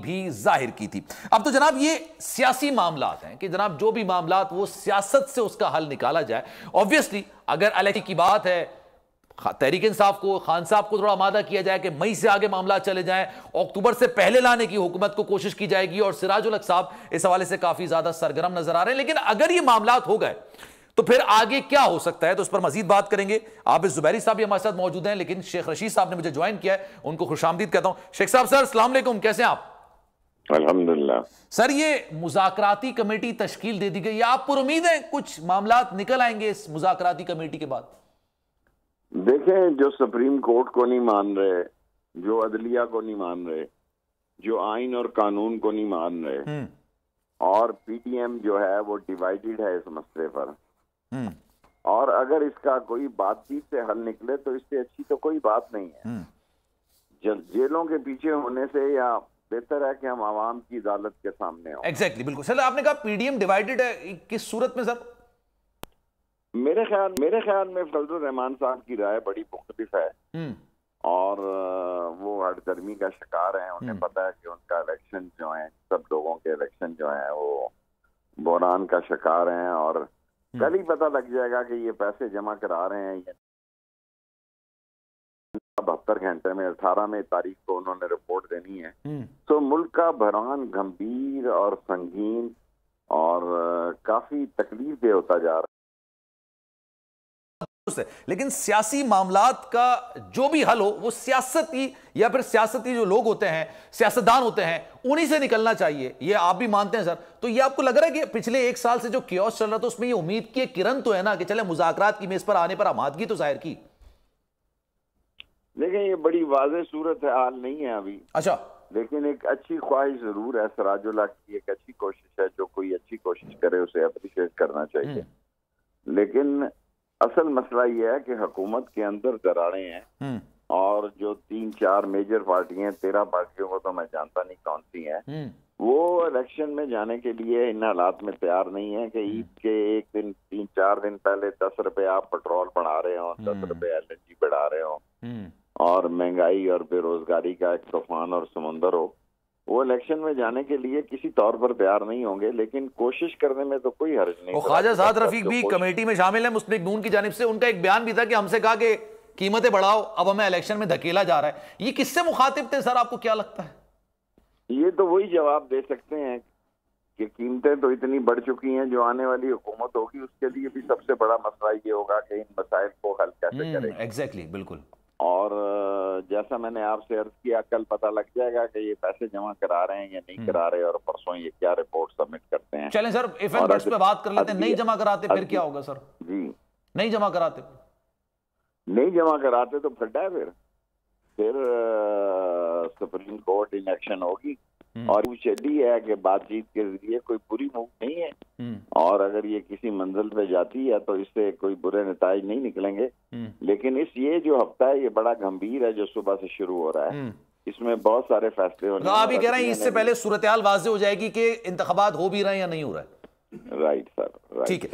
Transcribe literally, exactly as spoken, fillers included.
भी जाहिर की थी। अब तो जनाब ये सियासी मामलात हैं कि जनाब जो भी मामलात वो सियासत से उसका हल निकाला जाए। ऑब्वियसली अगर एल एन जी की बात है, तहरीक इंसाफ को, खान साहब को थोड़ा आमादा किया जाए कि मई से आगे मामला चले जाएं, अक्टूबर से पहले लाने की हुकूमत को कोशिश की जाएगी। और सिराजुल हक साहब इस हवाले से काफी ज्यादा सरगर्म नजर आ रहे हैं। लेकिन अगर ये मामलात हो गए तो फिर आगे क्या हो सकता है, तो उस पर मजीद बात करेंगे। आबिद जुबैरी साहब भी हमारे साथ मौजूद हैं, लेकिन शेख रशीद साहब ने मुझे ज्वाइन किया है, उनको खुशामदीद कहता हूं। शेख साहब सर, अस्सलाम वालेकुम, कैसे हैं आप? अल्हम्दुलिल्लाह। सर, ये मुज़ाकराती कमेटी तश्कील दे दी गई, आप पर उम्मीद है कुछ मामलात निकल आएंगे इस मुज़ाकराती कमेटी के बाद? देखें, जो सुप्रीम कोर्ट को नहीं मान रहे, जो अदलिया को नहीं मान रहे, जो आइन और कानून को नहीं मान रहे, और पीटीएम जो है वो डिवाइडेड है इस मसले पर, और अगर इसका कोई बातचीत से हल निकले तो इससे अच्छी तो कोई बात नहीं है। जेलों के पीछे होने से या बेहतर है कि हम आवाम की अदालत के सामने हों। Exactly, बिल्कुल। सर, आपने कहा पीडीएम डिवाइडेड है, किस सूरत में सर? मेरे ख्याल मेरे ख्याल में फजल रहमान साहब की राय बड़ी मुख्तलिफ है और वो हड़दर्मी का शिकार हैं। उन्हें पता है कि उनका इलेक्शन जो है, सब लोगों के इलेक्शन जो है वो बोरान का शिकार हैं और कल ही पता लग जाएगा कि ये पैसे जमा करा रहे हैं। ये बहत्तर घंटे में अठारह में तारीख को उन्होंने रिपोर्ट देनी है। तो मुल्क का बहरान गंभीर और संगीन और काफी तकलीफ दे होता जा रहा है। लेकिन सियासी मामलात का जो भी हल हो वो सियासती या फिर सियासती जो लोग होते हैं, सियासतदान होते हैं, उन्हीं से निकलना चाहिए, ये आप भी मानते हैं सर। तो ये आपको लग रहा है कि पिछले एक साल से जो कियोस चल रहा था उसमें ये उम्मीद की किरण तो है ना कि चले मुज़ाकरात की मेज पर आने पर आमादगी तो जाहिर की? लेकिन ये बड़ी वाज़ेह सूरत हाल नहीं है अभी। अच्छा, लेकिन एक अच्छी ख्वाहिश जरूर है सिराजुल हक की, एक अच्छी कोशिश है, जो कोई अच्छी कोशिश करे उसे अप्रिशिएट करना चाहिए। लेकिन असल मसला ये है कि हुकूमत के अंदर दरारें हैं और जो तीन चार मेजर पार्टियां हैं, तेरह पार्टियों को तो मैं जानता नहीं कौन सी हैं, वो इलेक्शन में जाने के लिए इन हालात में तैयार नहीं है कि ईद के एक दिन, तीन चार दिन पहले दस रुपए आप पेट्रोल बढ़ा रहे हो, दस रुपए एल एन जी बढ़ा रहे हो और महंगाई और बेरोजगारी का एक तूफान और समंदर हो। वो इलेक्शन में जाने के लिए किसी तौर पर तैयार नहीं होंगे, लेकिन कोशिश करने में तो कोई हर्ज नहीं। ख्वाजा साद रफीक भी कमेटी में शामिल है मुस्लिम नून की जानिब से, उनका एक बयान भी था कि हमसे कहा कि कीमतें बढ़ाओ, अब हमें इलेक्शन में धकेला जा रहा है। ये किससे मुखातिब थे सर, आपको क्या लगता है? ये तो वही जवाब दे सकते हैं कि कीमतें तो इतनी बढ़ चुकी हैं, जो आने वाली हुकूमत होगी उसके लिए भी सबसे बड़ा मसला ये होगा कि इन मसाइल को हल कैसे करें। एग्जैक्टली, बिल्कुल। और जैसा मैंने आपसे अर्ज किया, कल पता लग जाएगा कि ये पैसे जमा करा रहे हैं या नहीं करा रहे और परसों ये क्या रिपोर्ट सबमिट करते हैं। चलें सर, एफएक्ट्स पे बात कर लेते हैं। नहीं जमा कराते फिर क्या होगा सर? जी, नहीं जमा कराते नहीं जमा कराते तो फिर फिर फिर सुप्रीम कोर्ट इन एक्शन होगी। और चली है कि बातचीत के जरिए कोई बुरी मूव नहीं है और अगर ये किसी मंजिल पे जाती है तो इससे कोई बुरे नतीजे नहीं निकलेंगे। लेकिन इस ये जो हफ्ता है ये बड़ा गंभीर है जो सुबह से शुरू हो रहा है, इसमें बहुत सारे फैसले होने हैं। आप ये कह रहे हैं इससे पहले सूरत हाल वाज़ेह हो जाएगी कि इंतखाबात हो भी रहा है या नहीं हो रहा है। राइट सर, ठीक है।